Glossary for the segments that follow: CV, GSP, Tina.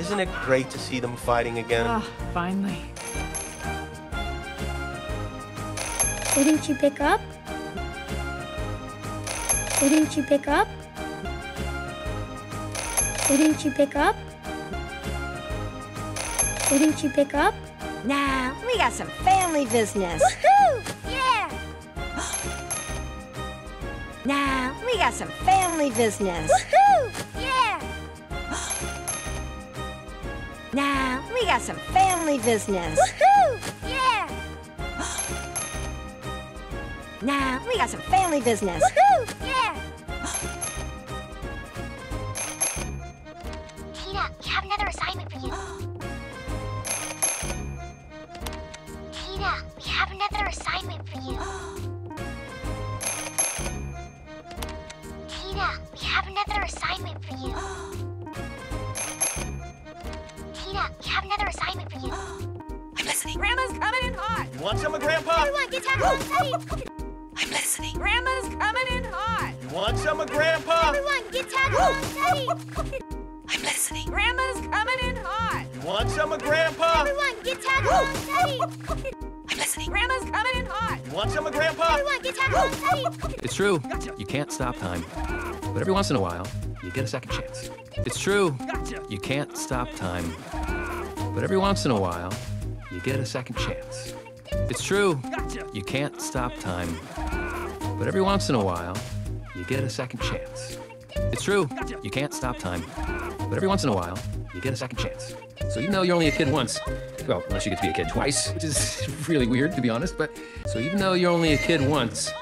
Isn't it great to see them fighting again? Ah, finally. Didn't you pick up? Didn't you pick up? Didn't you pick up? Didn't you pick up? Nah, we got some family business. Woohoo! Yeah! Nah, we got some family business. Woohoo! Yeah! Nah, we got some family business. Woohoo! Yeah! Nah, we got some family business. Woohoo! Yeah! Tina, we have another assignment for you. Assignment for you. Tina, we have another assignment for you. Tina, we have another assignment for you. I'm listening. Grandma's coming in hot. You want some of Grandpa? Everyone, get down outside. I'm listening. Grandma's coming in hot. You want some of Grandpa? Everyone, get down outside. I'm listening. Grandma's coming in hot. You want some of Grandpa? Everyone, get down outside. Grandma's coming in hot. You want some of Grandpa? Everyone, get down. It's true. Gotcha. You can't stop time. But every once in a while, you get a second chance. It's true. Gotcha. You can't stop time. But every once in a while, you get a second chance. It's true. Gotcha. You can't stop time. But every once in a while, you get a second chance. It's true. Gotcha. You can't stop time. But every once in a while, you get a second chance. So even though you're only a kid once, well, unless you get to be a kid twice, which is really weird, to be honest, but so even though you're only a kid once,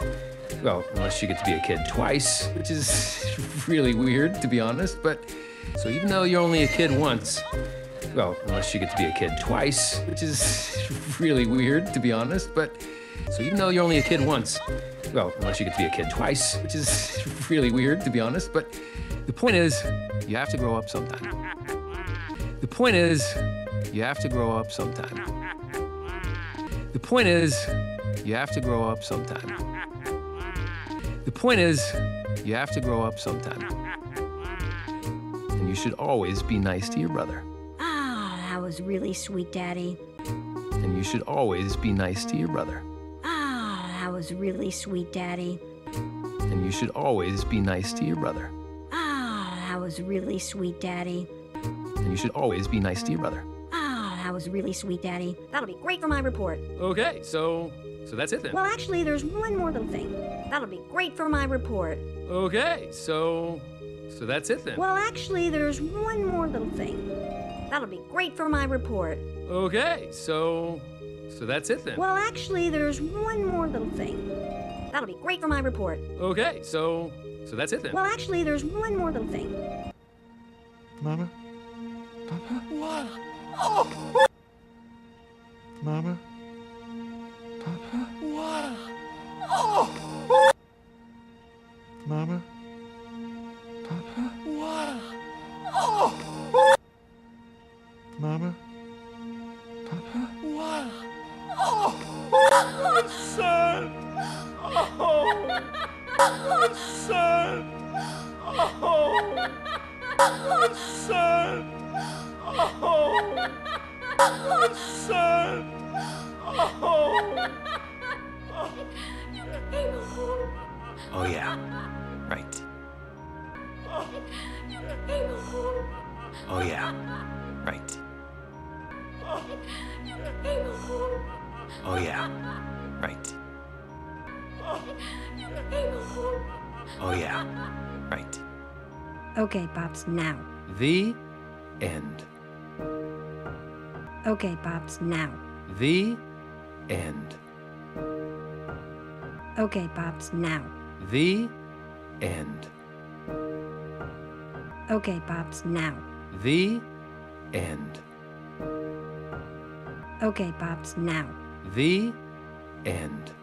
well, unless you get to be a kid twice, which is really weird, to be honest, but so even though you're only a kid once, well, unless you get to be a kid twice, which is really weird, to be honest, but so even though you're only a kid once, well, unless you get to be a kid twice, which is really weird, to be honest, but the point is, you have to grow up sometime. The point is, you have to grow up sometime. The point is, you have to grow up sometime. The point is, you have to grow up sometime. And you should always be nice to your brother. Ah, that was really sweet, Daddy. And you should always be nice to your brother. Ah, that was really sweet, Daddy. And you should always be nice to your brother. Ah, that was really sweet, Daddy. And you should always be nice to your brother. Ah, that was really sweet, Daddy. That'll be great for my report. Okay, so that's it then. Well, actually, there's one more little thing. That'll be great for my report. Okay, so that's it then. Well, actually, there's one more little thing. That'll be great for my report. Okay, so that's it then. Well, actually, there's one more little thing. That'll be great for my report. Okay, so that's it then. Well, actually, there's one more little thing. Mama? Papa? What? Oh! Mama? Papa? What? Oh! Mama? Papa? What? Oh! Mama? Papa? What? Oh! It's sad! Oh! It's sad! Oh! It's sad! Oh, it's sad. Oh. You came home. Oh, yeah. Right. You came home. Oh, yeah. Right. You came home. Oh, yeah. Right. You came home. Oh, yeah. Right. Okay, Pops, now. The end. Okay, Pops, now. The end. Okay, Pops, now. The end. Okay, Pops, now. The end. Okay, Pops, now. The end.